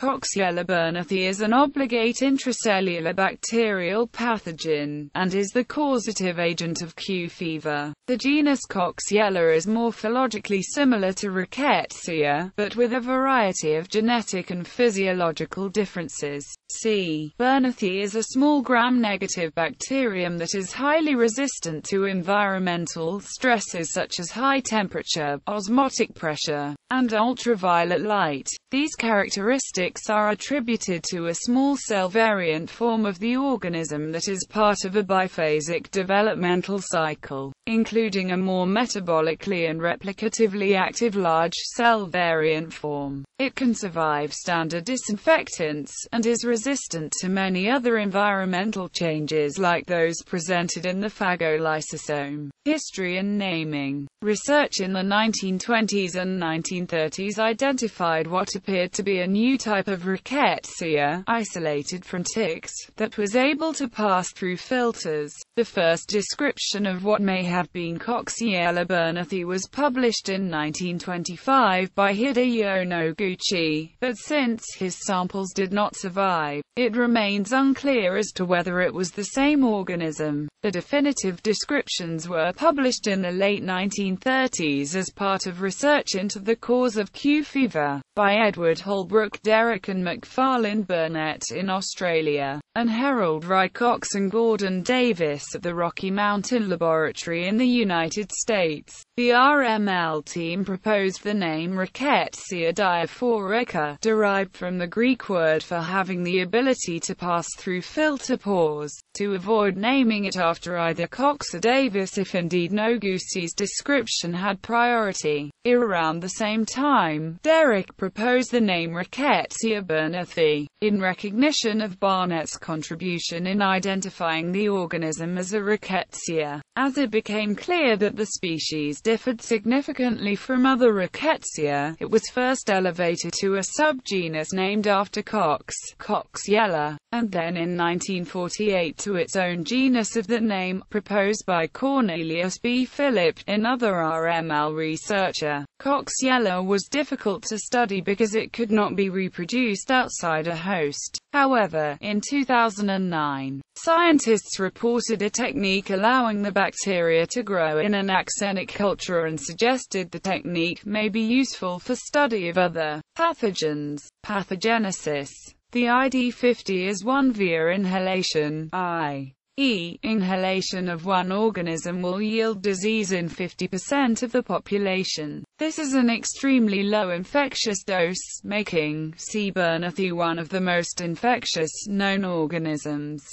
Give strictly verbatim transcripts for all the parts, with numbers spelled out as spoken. Coxiella burnetii is an obligate intracellular bacterial pathogen, and is the causative agent of Q fever. The genus Coxiella is morphologically similar to Rickettsia, but with a variety of genetic and physiological differences. C. burnetii is a small gram-negative bacterium that is highly resistant to environmental stresses such as high temperature, osmotic pressure, and ultraviolet light. These characteristics are attributed to a small cell variant form of the organism that is part of a biphasic developmental cycle, including a more metabolically and replicatively active large cell variant form. It can survive standard disinfectants, and is resistant to many other environmental changes like those presented in the phagolysosome. History and naming. Research in the nineteen twenties and nineteen thirties identified what appeared to be a new type of Rickettsia, isolated from ticks, that was able to pass through filters. The first description of what may have been Coxiella burnetii was published in nineteen twenty-five by Hideyo Noguchi, but since his samples did not survive, it remains unclear as to whether it was the same organism. The definitive descriptions were published in the late nineteen thirties as part of research into the cause of Q fever, by Edward Holbrook Derrick and Macfarlane Burnet in Australia, and Herald Rea Cox and Gordon Davis at the Rocky Mountain Laboratory in the United States. The R M L team proposed the name Rickettsia diaphorica, derived from the Greek word for having the ability to pass through filter pores, to avoid naming it after either Cox or Davis if indeed Noguchi's description had priority. Around the same time, Derrick proposed the name Rickettsia burnetii, in recognition of Barnett's contribution in identifying the organism as a Rickettsia, as it became clear that the species differed significantly from other Rickettsia. It was first elevated to a subgenus named after Cox, Coxiella, and then in nineteen forty-eight to its own genus of that name, proposed by Cornelius B. Philip, another R M L researcher. Coxiella was difficult to study because it could not be reproduced outside a host. However, in two thousand nine, scientists reported a technique allowing the bacteria to grow in an axenic culture and suggested the technique may be useful for study of other pathogens. Pathogenesis. The I D fifty is one via inhalation, that is, inhalation of one organism will yield disease in fifty percent of the population. This is an extremely low infectious dose, making C. burnetii one of the most infectious known organisms.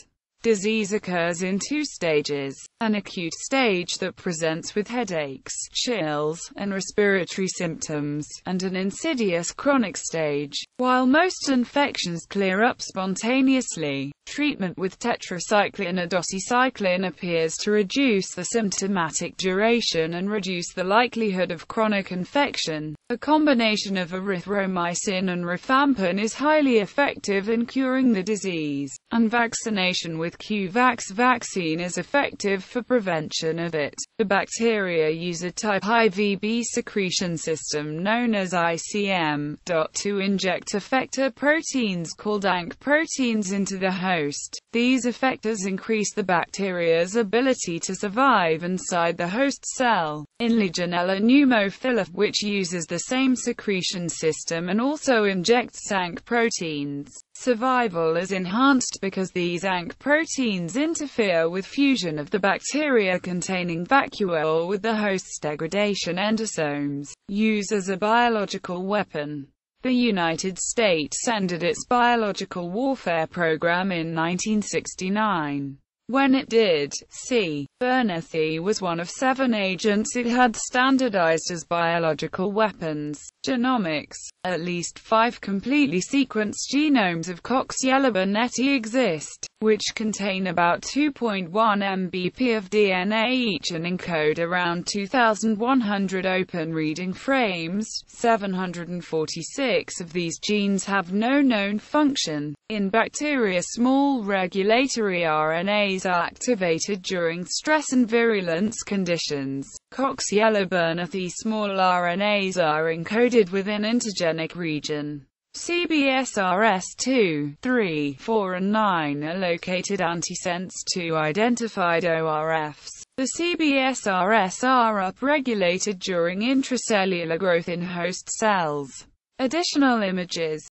Disease occurs in two stages: an acute stage that presents with headaches, chills, and respiratory symptoms, and an insidious chronic stage. While most infections clear up spontaneously, treatment with tetracycline or doxycycline appears to reduce the symptomatic duration and reduce the likelihood of chronic infection. A combination of erythromycin and rifampin is highly effective in curing the disease, and vaccination with QVax vaccine is effective for prevention of it. The bacteria use a type four B secretion system known as I C M, to inject effector proteins called A N K proteins into the host. These effectors increase the bacteria's ability to survive inside the host cell. In Legionella pneumophila, which uses the same secretion system and also injects A N K proteins, survival is enhanced because these A N K proteins interfere with fusion of the bacteria containing vacua or with the host's degradation endosomes, used as a biological weapon. The United States ended its biological warfare program in nineteen sixty-nine. When it did, C. burnetii was one of seven agents it had standardized as biological weapons. Genomics. At least five completely sequenced genomes of Coxiella burnetii exist, which contain about two point one M B P of D N A each and encode around two thousand one hundred open reading frames. seven hundred forty-six of these genes have no known function. In bacteria, small regulatory R N As are activated during stress and virulence conditions. Coxiella burnetii small R N As are encoded within intergenic region. C B S R S two, three, four and nine are located antisense to identified O R Fs. The C B S R S are upregulated during intracellular growth in host cells. Additional images.